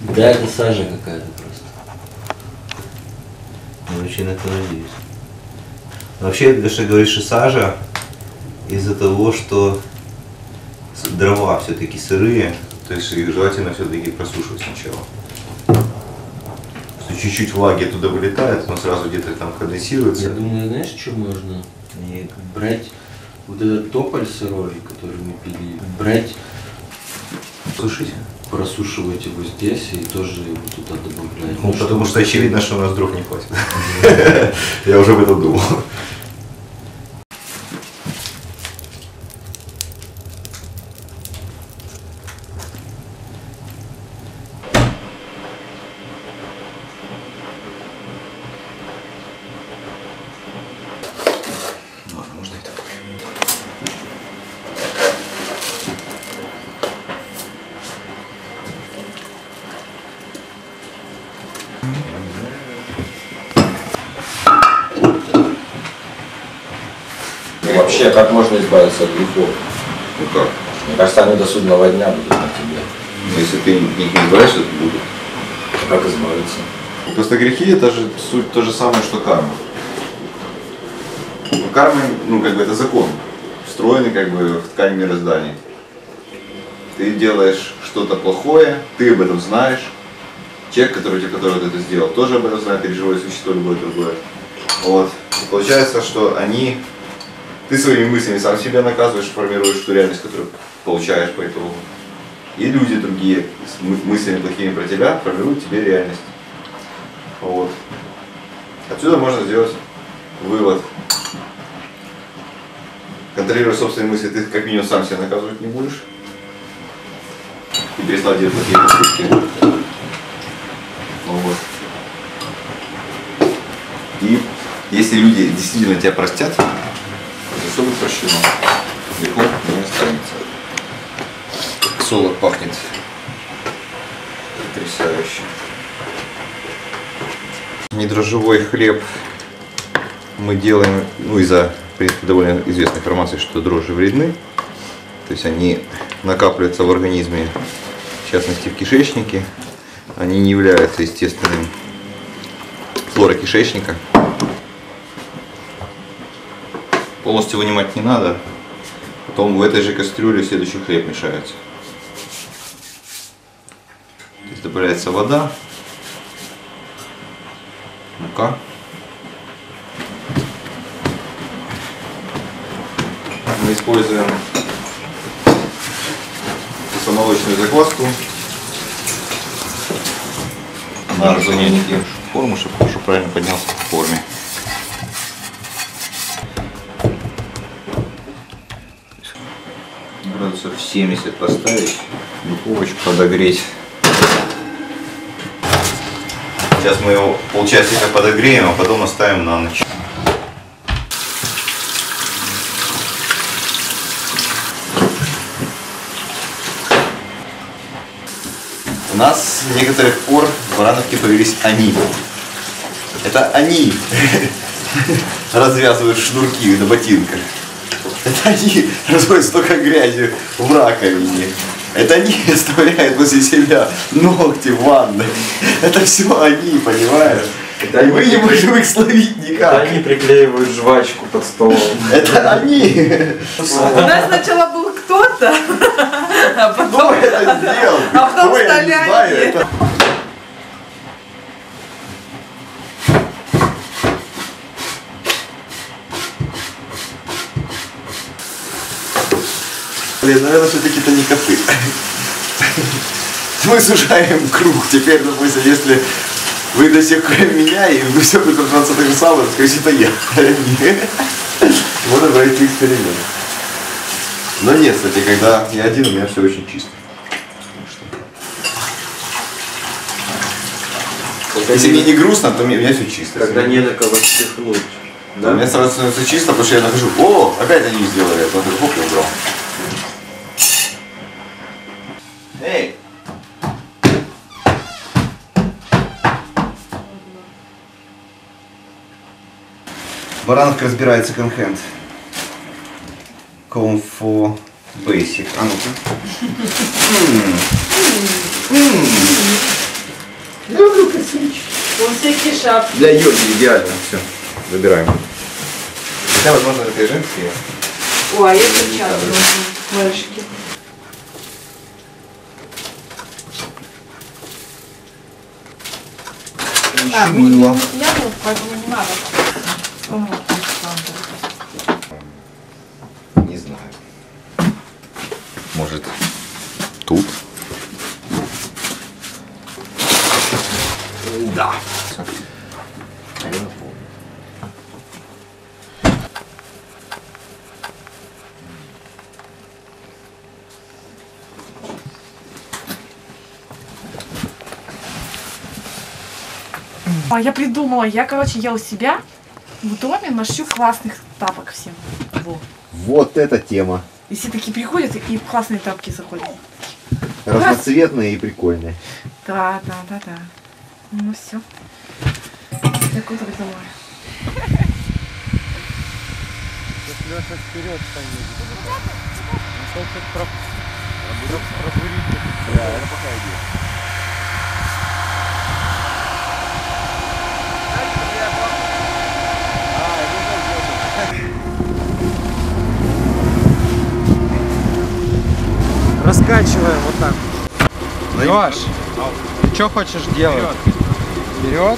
Да, это сажа какая-то просто. Я очень на это надеюсь. Вообще, Гаша говорит, что сажа из-за того, что дрова все-таки сырые, то есть их желательно все-таки просушивать сначала. Чуть-чуть влаги туда вылетает, но сразу где-то там конденсируется. Я думаю, знаешь, что можно? Брать вот этот тополь сырой, который мы пили, брать, сушить, просушивать его здесь и тоже его туда добавлять. Ну, потому что очевидно, что у нас дров не хватит. Я уже об этом думал. Вообще, как можно избавиться от грехов? Ну как? Мне кажется, они до судного дня будут на тебе. Но если ты их не избавишься, то будут. А как избавиться? Просто грехи — это же суть то же самое, что карма. Но карма, ну как бы, это закон, встроенный как бы в ткань мироздания. Ты делаешь что-то плохое, ты об этом знаешь. Человек, который это сделал, тоже об этом знает, или живое существо, любое другое. Вот. И получается, что они... Ты своими мыслями сам себя наказываешь, формируешь ту реальность, которую получаешь по итогу. И люди другие с мыслями плохими про тебя формируют тебе реальность. Вот. Отсюда можно сделать вывод. Контролируя собственные мысли, ты как минимум сам себя наказывать не будешь. И перестал делать плохие поступки. Ну вот. И если люди действительно тебя простят, все будет прощено. Легко не останется. Солод пахнет потрясающе. Недрожжевой хлеб мы делаем, ну, из-за, в принципе, довольно известной информации, что дрожжи вредны. То есть они накапливаются в организме, в частности в кишечнике. Они не являются естественным флорой кишечника. Полностью вынимать не надо, потом в этой же кастрюле следующий хлеб мешается. Здесь добавляется вода, мука. Мы используем кисломолочную закваску, на разуненькие форму, чтобы хорошо правильно поднялся в форме. Градусов 70 поставить, духовочку подогреть. Сейчас мы его полчасика подогреем, а потом оставим на ночь. У нас с некоторых пор в Барановке появились они. Это они развязывают шнурки на ботинках. Это они разводят столько грязи в раковине. Это они оставляют после себя ногти в ванной. Это все они, понимаешь? Это и мы не можем их словить никак. Это они приклеивают жвачку под столом. Это они. У нас сначала был кто-то, а потом... Кто это сделал? А потом стали они. Наверное, все-таки это не коты. Мы сужаем круг. Теперь, допустим, если вы до сих пор меня, и вы все будете продолжаться так же самое, скорее всего, это я. Можно пройти эксперимент. Но нет, кстати, когда я один, у меня все очень чисто. Если мне не грустно, то у меня все чисто. Когда не на кого чихнуть. Да, у меня сразу становится чисто, потому что я нахожу, о, опять они сделали, я смотрю, хоп, я убрал. Эй! Барановка разбирает секонд-хенд. Comfo Basic. А ну-ка. Я люблю косички. Он всякие шапки. Для йоги идеально. Все, выбираем. Хотя, возможно, это и женские. О, а я сейчас возьму мальчики. А, мыло. Я тут поэтому не надо. Не знаю. Может, тут? Да. А я придумала, я у себя в доме ношу классных тапок всем. Во. Вот эта тема. И все такие приходят и в классные тапки заходят. Разноцветные и прикольные. Да. Ну все. Такую-то придумала. Леша вперед поедет. Раскачиваем вот так. Леш, ты что хочешь делать? Вперед.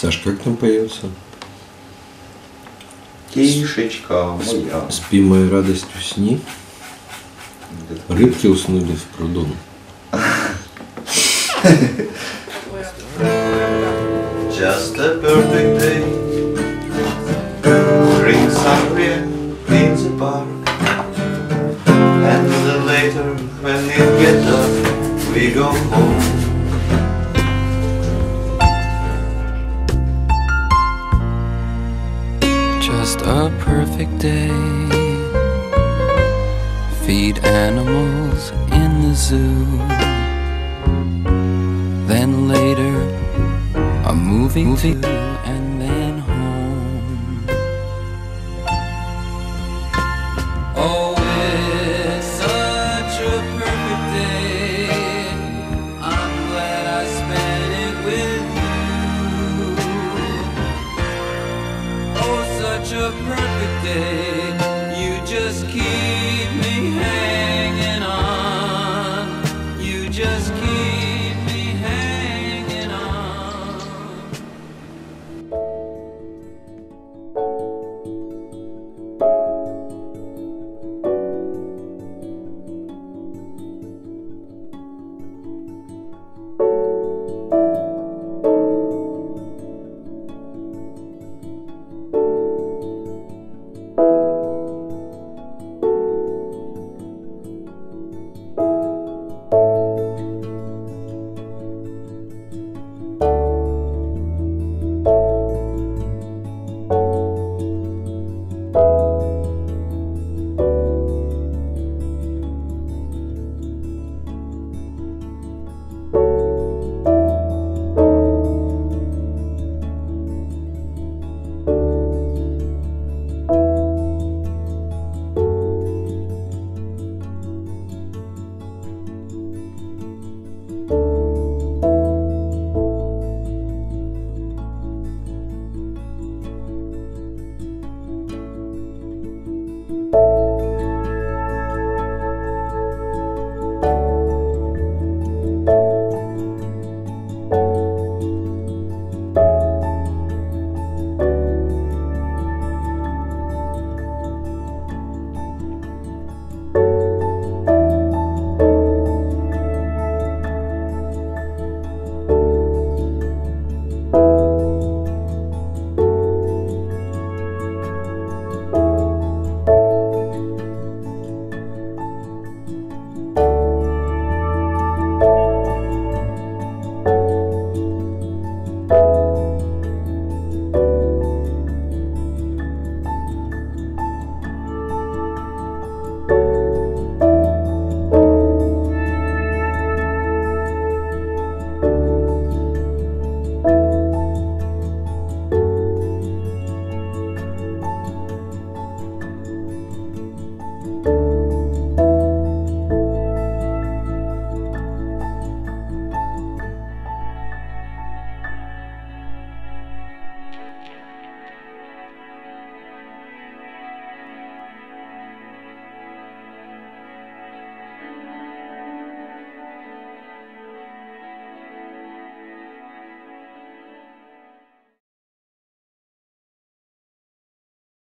Саш, как там поется? Тишечка моя. Спи, моя радость, усни. Рыбки уснули в пруду. Just a perfect day. Drink some beer in the park. And then later, when it gets dark, we go home. Just a perfect day. Feed animals in the zoo. Then later, a movie and then home. Oh, it's such a perfect day. I'm glad I spent it with you. Oh, such a perfect day, you just keep